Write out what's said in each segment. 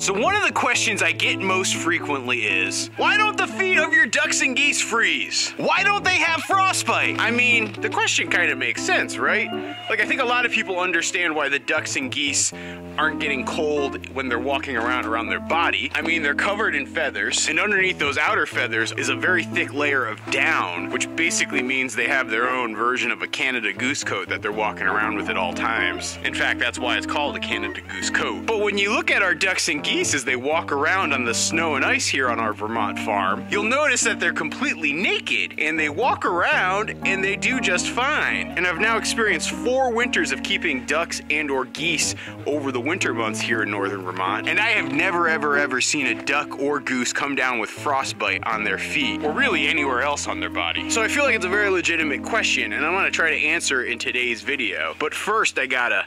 So one of the questions I get most frequently is, why don't the feet of your ducks and geese freeze? Why don't they have frostbite? I mean, the question kind of makes sense, right? Like, I think a lot of people understand why the ducks and geese aren't getting cold when they're walking around their body. I mean, they're covered in feathers, and underneath those outer feathers is a very thick layer of down, which basically means they have their own version of a Canada goose coat that they're walking around with at all times. In fact, that's why it's called a Canada goose coat. But when you look at our ducks and geese as they walk around on the snow and ice here on our Vermont farm, you'll notice that they're completely naked and they walk around and they do just fine. And I've now experienced 4 winters of keeping ducks and or geese over the winter months here in northern Vermont, and I have never ever seen a duck or goose come down with frostbite on their feet or really anywhere else on their body. So I feel like it's a very legitimate question, and I want to try to answer in today's video. But first I gotta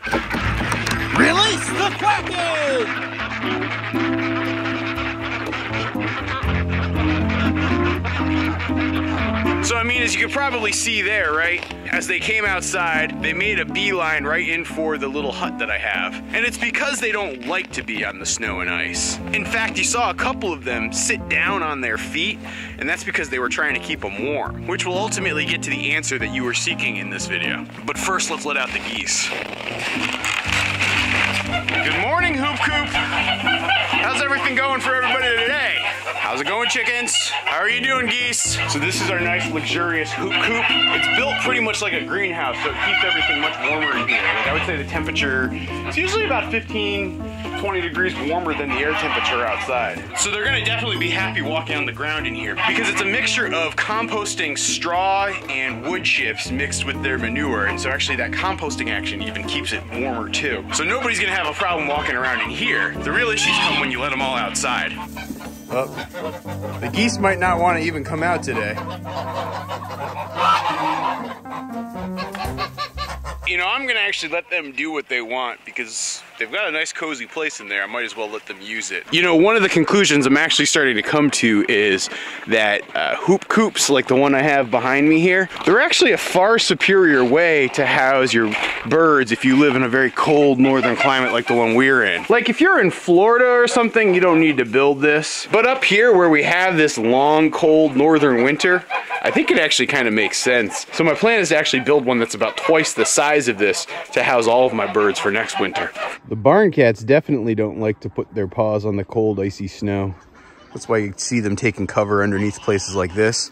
release the Quacky! So I mean, as you can probably see there, right? As they came outside, they made a beeline right in for the little hut that I have. And it's because they don't like to be on the snow and ice. In fact, you saw a couple of them sit down on their feet, and that's because they were trying to keep them warm, which will ultimately get to the answer that you were seeking in this video. But first, let's let out the geese. Good morning, Hoop Coop. How's everything going for everybody today? How's it going, chickens? How are you doing, geese? So this is our nice, luxurious hoop coop. It's built pretty much like a greenhouse, so it keeps everything much warmer in here. Like, I would say the temperature is usually about 15-20 degrees warmer than the air temperature outside. So they're gonna definitely be happy walking on the ground in here because it's a mixture of composting straw and wood chips mixed with their manure. And so actually that composting action even keeps it warmer too. So nobody's gonna have a problem walking around in here. The real issues come when you let them all outside. Oh, the geese might not want to even come out today. You know, I'm going to actually let them do what they want because they've got a nice cozy place in there. I might as well let them use it. You know, one of the conclusions I'm actually starting to come to is that hoop coops, like the one I have behind me here, they're actually a far superior way to house your birds if you live in a very cold northern climate like the one we're in. Like, if you're in Florida or something, you don't need to build this. But up here where we have this long, cold northern winter, I think it actually kind of makes sense. So my plan is to actually build one that's about twice the size of this to house all of my birds for next winter. The barn cats definitely don't like to put their paws on the cold, icy snow. That's why you see them taking cover underneath places like this,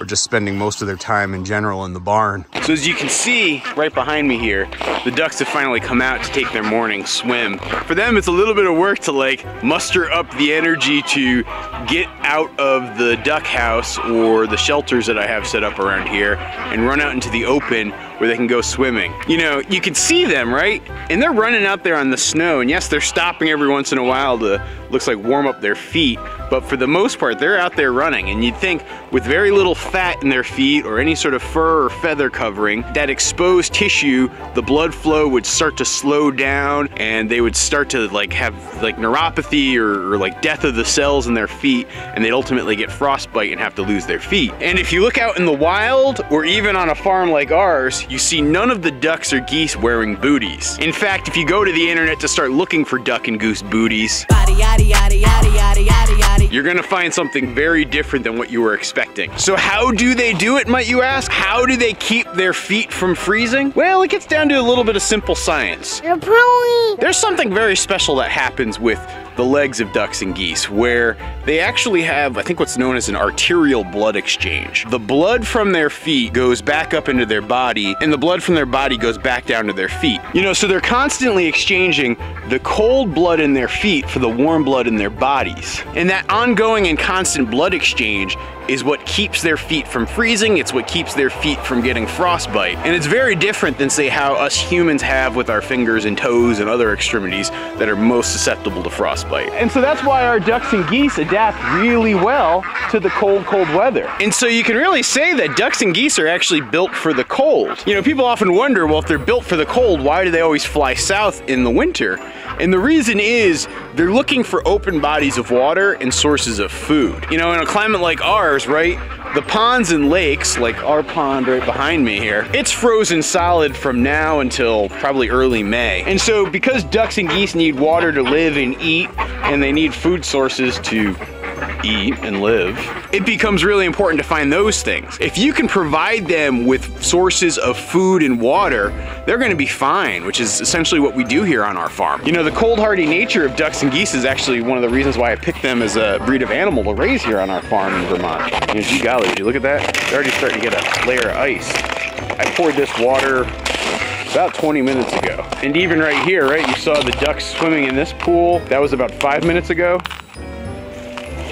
or just spending most of their time in general in the barn. So as you can see right behind me here, the ducks have finally come out to take their morning swim. For them, it's a little bit of work to like muster up the energy to get out of the duck house or the shelters that I have set up around here and run out into the open where they can go swimming. You know, you can see them, right? And they're running out there on the snow, and yes, they're stopping every once in a while to, looks like, warm up their feet, but for the most part, they're out there running, and you'd think with very little fat in their feet or any sort of fur or feather covering, that exposed tissue, the blood flow would start to slow down and they would start to like have like neuropathy or like death of the cells in their feet, and they'd ultimately get frostbite and have to lose their feet. And if you look out in the wild or even on a farm like ours, you see none of the ducks or geese wearing booties. In fact, if you go to the internet to start looking for duck and goose booties, you're gonna find something very different than what you were expecting. So how do they do it, might you ask? How do they keep their feet from freezing? Well, it gets down to a little bit of simple science. There's something very special that happens with the legs of ducks and geese, where they actually have, I think, what's known as an arterial blood exchange. The blood from their feet goes back up into their body, and the blood from their body goes back down to their feet. You know, so they're constantly exchanging the cold blood in their feet for the warm blood in their bodies. And that ongoing and constant blood exchange is what keeps their feet from freezing. It's what keeps their feet from getting frostbite. And it's very different than, say, how us humans have with our fingers and toes and other extremities that are most susceptible to frostbite. And so that's why our ducks and geese adapt really well to the cold, cold weather. And so you can really say that ducks and geese are actually built for the cold. You know, people often wonder, well, if they're built for the cold, why do they always fly south in the winter? And the reason is they're looking for open bodies of water and sources of food. You know, in a climate like ours, right? The ponds and lakes, like our pond right behind me here, it's frozen solid from now until probably early May. And so because ducks and geese need water to live and eat, and they need food sources to eat and live, it becomes really important to find those things. If you can provide them with sources of food and water, they're gonna be fine, which is essentially what we do here on our farm. You know, the cold hardy nature of ducks and geese is actually one of the reasons why I picked them as a breed of animal to raise here on our farm in Vermont. You know, gee golly, would you look at that? They're already starting to get a layer of ice. I poured this water about 20 minutes ago. And even right here, right, you saw the ducks swimming in this pool. That was about 5 minutes ago.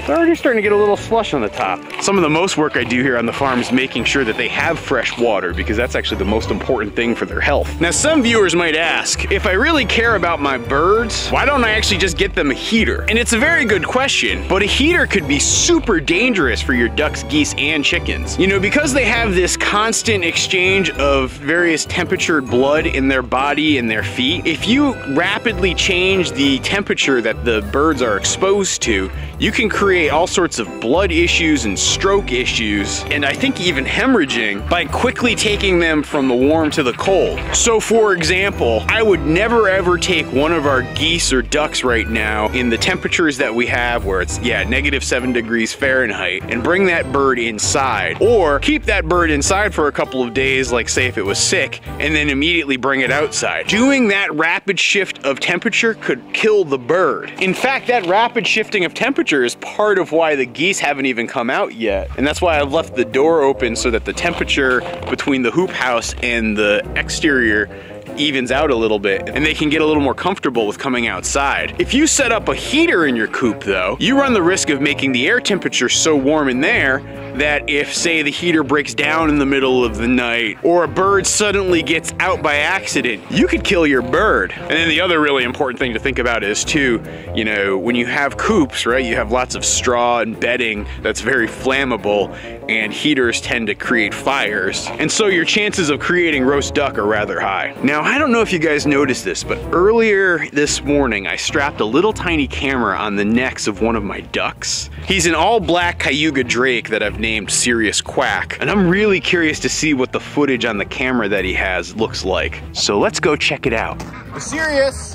They're already starting to get a little slush on the top. Some of the most work I do here on the farm is making sure that they have fresh water, because that's actually the most important thing for their health. Now, some viewers might ask, if I really care about my birds, why don't I actually just get them a heater? And it's a very good question, but a heater could be super dangerous for your ducks, geese, and chickens. You know, because they have this constant exchange of various temperatured blood in their body and their feet, if you rapidly change the temperature that the birds are exposed to, you can create all sorts of blood issues and stroke issues, and I think even hemorrhaging, by quickly taking them from the warm to the cold. So for example, I would never ever take one of our geese or ducks right now in the temperatures that we have, where it's, yeah, -7°F, and bring that bird inside, or keep that bird inside for a couple of days, like say if it was sick, and then immediately bring it outside. Doing that rapid shift of temperature could kill the bird. In fact, that rapid shifting of temperature is part of why the geese haven't even come out yet. And that's why I've left the door open, so that the temperature between the hoop house and the exterior evens out a little bit, and they can get a little more comfortable with coming outside. If you set up a heater in your coop though, you run the risk of making the air temperature so warm in there that if, say, the heater breaks down in the middle of the night, or a bird suddenly gets out by accident, you could kill your bird. And then the other really important thing to think about is too, you know, when you have coops, right, you have lots of straw and bedding that's very flammable, and heaters tend to create fires. And so your chances of creating roast duck are rather high. Now, I don't know if you guys noticed this, but earlier this morning, I strapped a little tiny camera on the necks of one of my ducks. He's an all black Cayuga Drake that I've named Sirius Quack, and I'm really curious to see what the footage on the camera that he has looks like. So let's go check it out. Sirius,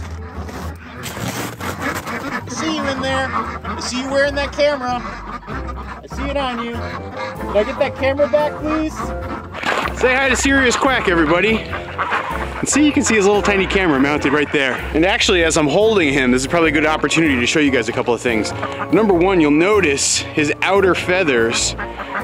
I see you in there. I see you wearing that camera. I see it on you. Can I get that camera back, please? Say hi to Sirius Quack, everybody. And see, you can see his little tiny camera mounted right there. And actually, as I'm holding him, this is probably a good opportunity to show you guys a couple of things. Number one, you'll notice his outer feathers,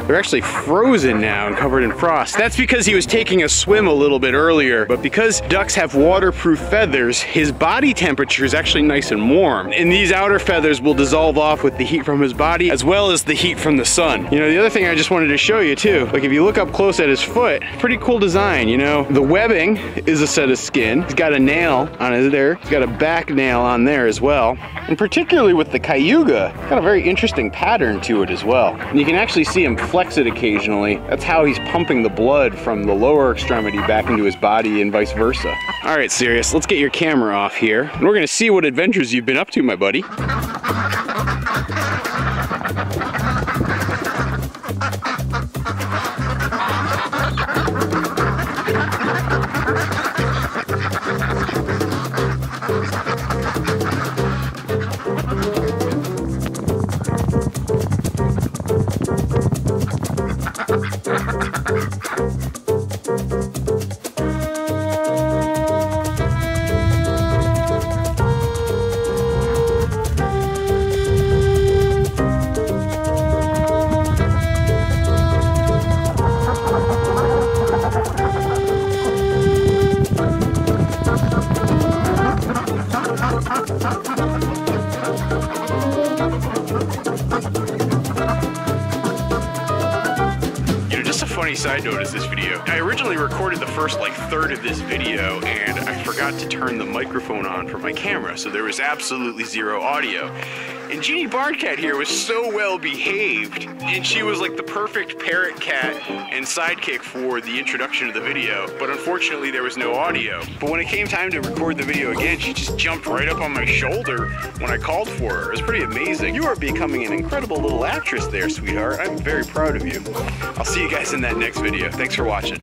they're actually frozen now and covered in frost. That's because he was taking a swim a little bit earlier, but because ducks have waterproof feathers, his body temperature is actually nice and warm. And these outer feathers will dissolve off with the heat from his body, as well as the heat from the sun. You know, the other thing I just wanted to show you too, like if you look up close at his foot, pretty cool design, you know. The webbing is a set of skin. He's got a nail on it there. He's got a back nail on there as well. And particularly with the Cayuga, got a very interesting pattern to it as well. And you can actually see him flex it occasionally. That's how he's pumping the blood from the lower extremity back into his body and vice versa. All right, Sirius, let's get your camera off here. And we're gonna see what adventures you've been up to, my buddy. side note is this video. I originally recorded the first like third of this video and I forgot to turn the microphone on for my camera, so there was absolutely zero audio. And Jeanie Barncat here was so well behaved, and she was like the perfect parrot cat and sidekick for the introduction of the video, but unfortunately there was no audio. But when it came time to record the video again, she just jumped right up on my shoulder when I called for her. It was pretty amazing. You are becoming an incredible little actress there, sweetheart. I'm very proud of you. I'll see you guys in that next video. Thanks for watching.